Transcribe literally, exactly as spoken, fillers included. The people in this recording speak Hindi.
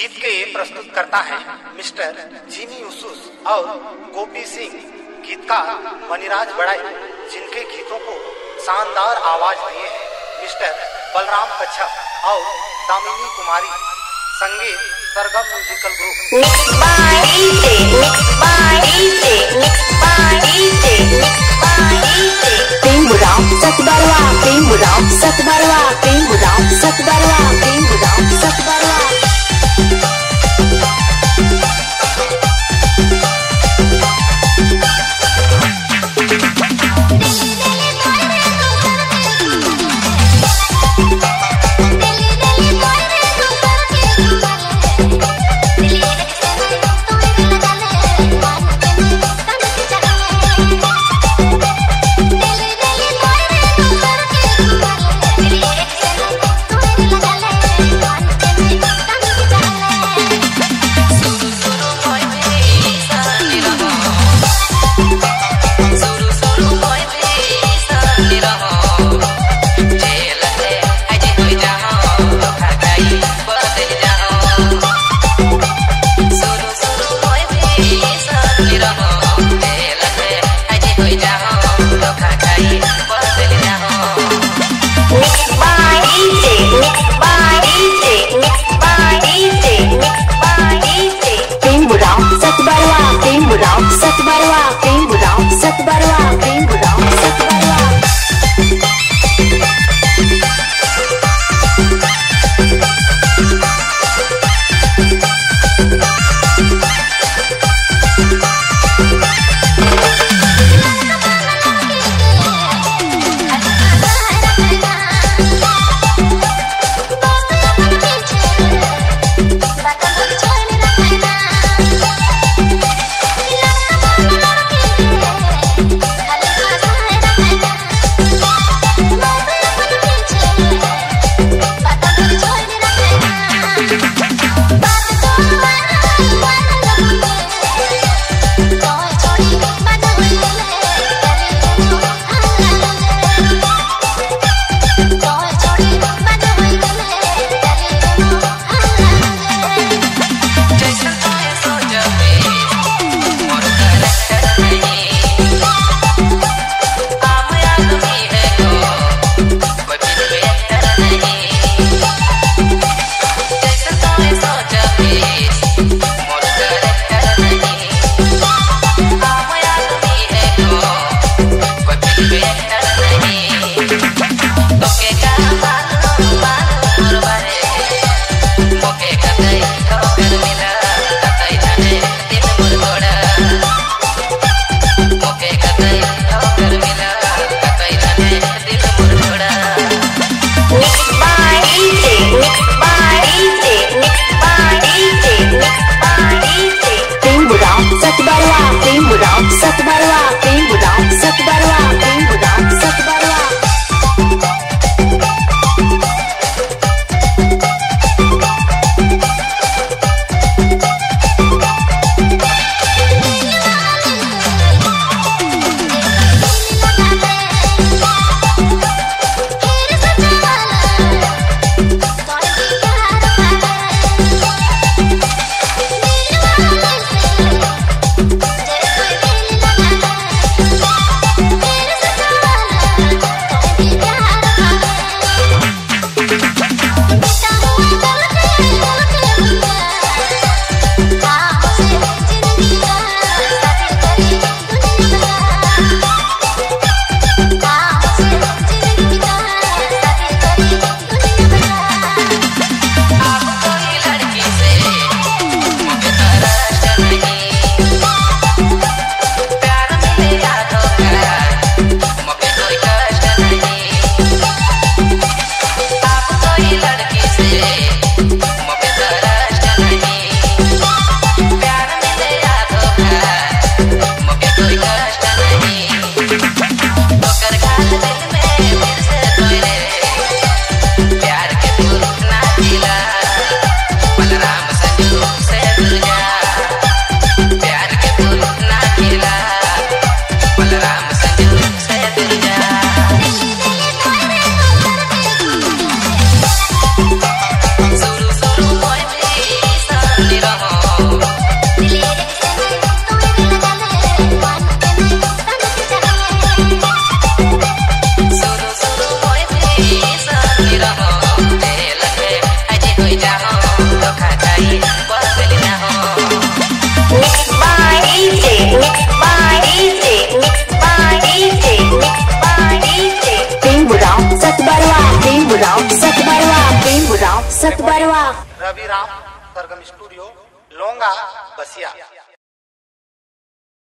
गीत के प्रस्तुतकर्ता हैं मिस्टर जीनी उसुस और गोपी सिंह, गीतकार बनिराज बड़ाई, जिनके गीतों को शानदार आवाज दिए हैं मिस्टर बलराम पच्छा और दामिनी कुमारी। संगीत सरगम म्यूजिकल ग्रुप। संगीत सरगम स्टूडियो, लोंगा, बसिया।